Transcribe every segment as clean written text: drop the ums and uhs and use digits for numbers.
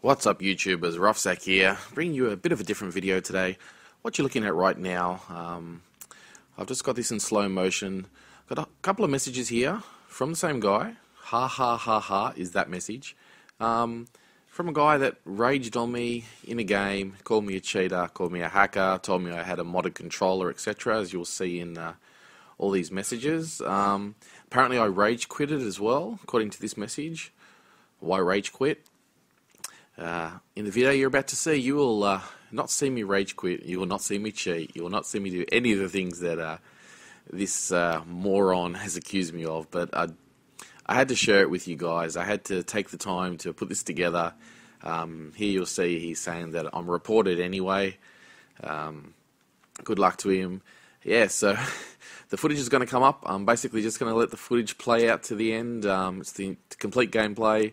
What's up, YouTubers? RUFF-SACK here, bringing you a bit of a different video today. What you're looking at right now, I've just got this in slow motion. Got a couple of messages here from the same guy. Ha ha ha ha is that message. From a guy that raged on me in a game, called me a cheater, called me a hacker, told me I had a modded controller, etc. As you'll see in all these messages. Apparently I rage quitted as well, according to this message. Why rage quit? In the video you're about to see, you will not see me rage quit, you will not see me cheat, you will not see me do any of the things that this moron has accused me of, but I had to share it with you guys. I had to take the time to put this together. Here you'll see he's saying that I'm reported anyway. Good luck to him. Yeah, so the footage is going to come up. I'm basically just going to let the footage play out to the end. It's the complete gameplay.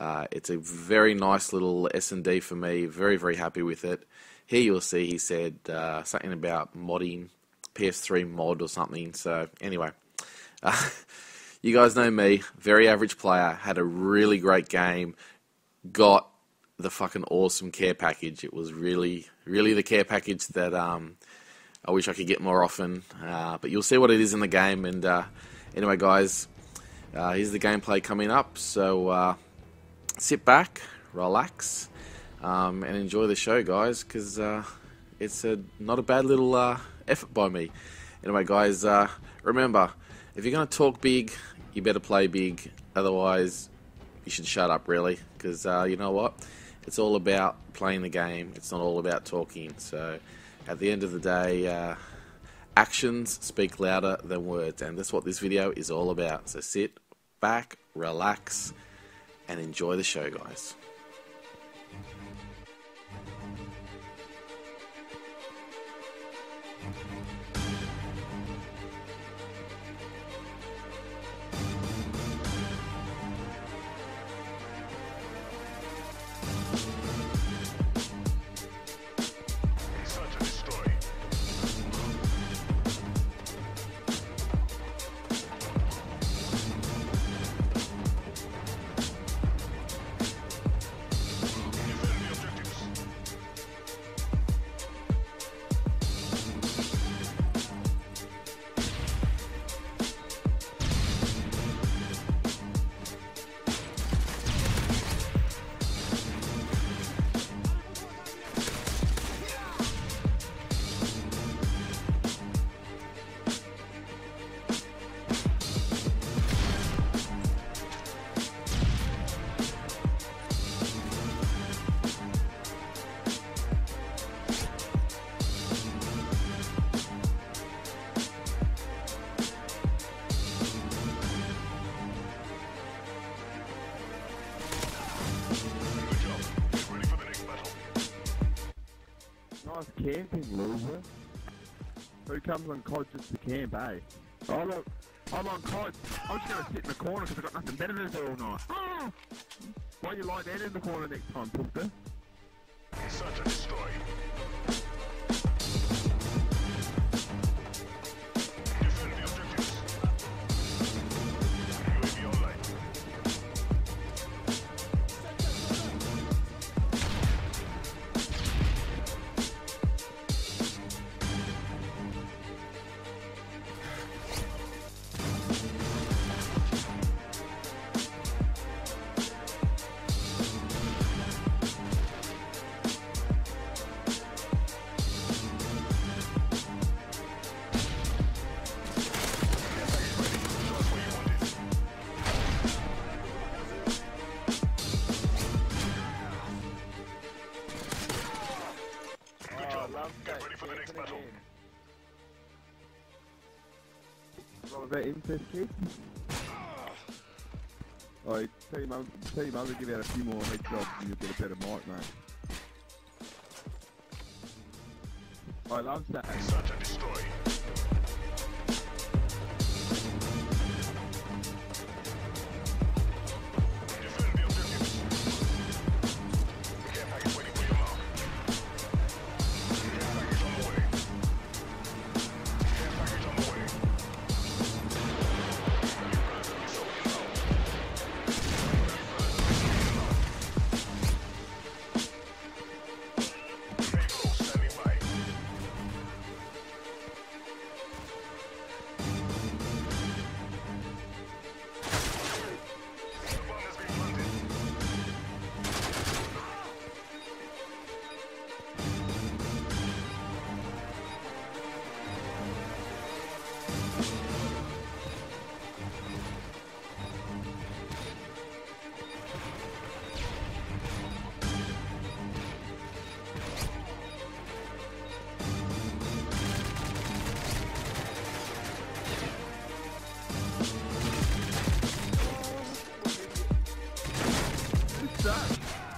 It's a very nice little S&D for me, very, very happy with it. Here you'll see he said something about modding, PS3 mod or something, so anyway. You guys know me, very average player, had a really great game, got the fucking awesome care package. It was really, really the care package that I wish I could get more often, but you'll see what it is in the game, and anyway guys, here's the gameplay coming up, so sit back, relax, and enjoy the show, guys, because it's not a bad little effort by me. Anyway, guys, remember, if you're going to talk big, you better play big. Otherwise, you should shut up, really, because you know what? It's all about playing the game. It's not all about talking. So, at the end of the day, actions speak louder than words, and that's what this video is all about. So sit back, relax, and enjoy the show, guys. Camping loser. Who comes on COD just to camp, eh? Oh look, I'm on COD. I'm just gonna sit in the corner because I've got nothing better to do all night. Oh! Why you lie down in the corner next time, Pooper? Such a destroyer. About incest kids? Oh, tell your mum to give out a few more headshots and you'll get a better mic, mate. I love that. Such a destroy.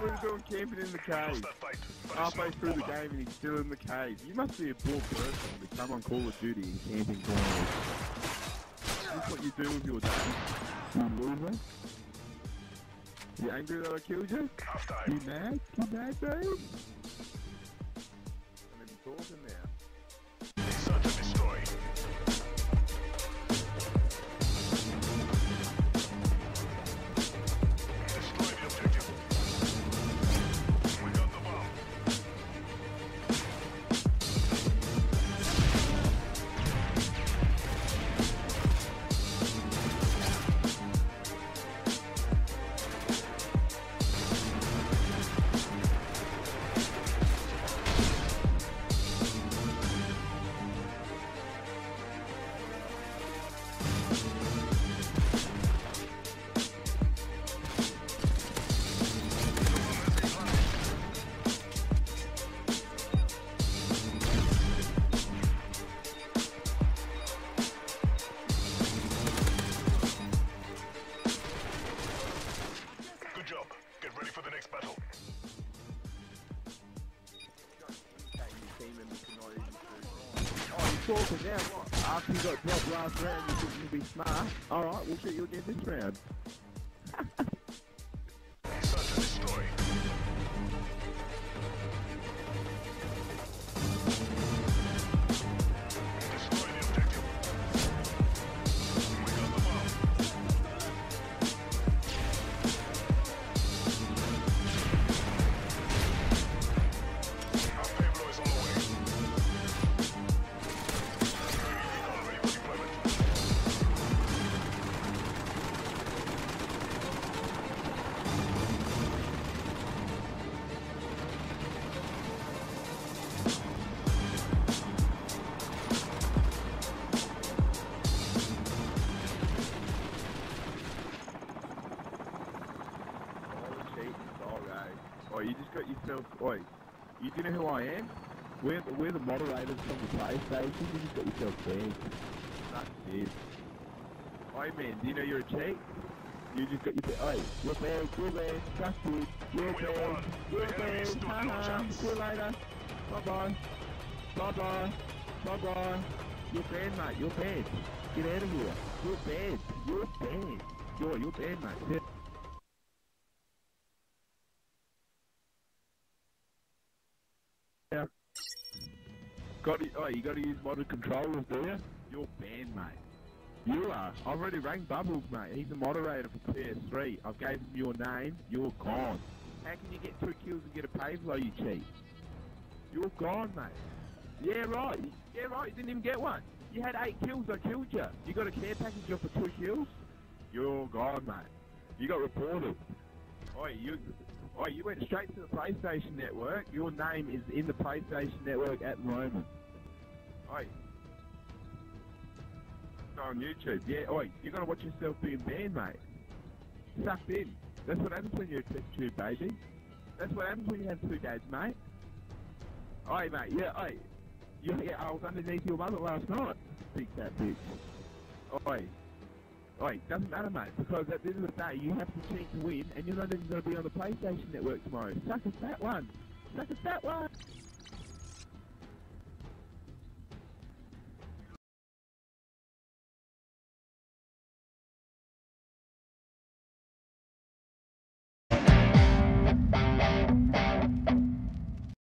when he's going camping in the cave. Halfway through the game and he's still in the cave. You must be a poor person to come on Call of Duty and camping corners. That's what you do with your day. You loser. You angry that I killed you? You mad? You mad, babe? I'm even talking now. Talking now, what? After you got dropped last round, you think you'll be smart. Alright, we'll shoot you again this round. Such a destroy. Destroy the objective. We got the bomb. Our payload is on the way. Oh, you just got yourself. Oi, you do know who I am? We're the moderators from the PlayStation. You just got yourself banned. That's it. Oi, man, do you know you're a cheat? You just got yourself. Oi, you're banned. You're banned. Trust me. You're banned. You're banned. Ta-ha. See you later. Bye bye. Bye bye. Bye bye. You're banned, mate. You're banned. Get out of here. You're banned. You're banned. You're banned, mate. You gotta use modded controllers, do you? You're banned, mate. You are. I've already rang Bubbles, mate. He's the moderator for PS3. I've gave him your name. You're gone. How can you get 2 kills and get a payflow, you cheat? You're gone, mate. Yeah, right. Yeah, right. You didn't even get one. You had 8 kills. I killed you. You got a care package up for 2 kills? You're gone, mate. You got reported. Oi, you... Oh, you went straight to the PlayStation Network. Your name is in the PlayStation Network at the moment. Oi. On YouTube, yeah. Oi, you gotta watch yourself being banned, mate. Sucked in. That's what happens when you're a test tube, baby. That's what happens when you have 2 dads, mate. Oi, mate, yeah, oi. Yeah, I was underneath your mother last night. Think that bitch. Oi. Oi, doesn't matter, mate, because at the end of the day, you have to cheat to win, and you're not even going to be on the PlayStation Network tomorrow. Suck at that one! Suck at that one!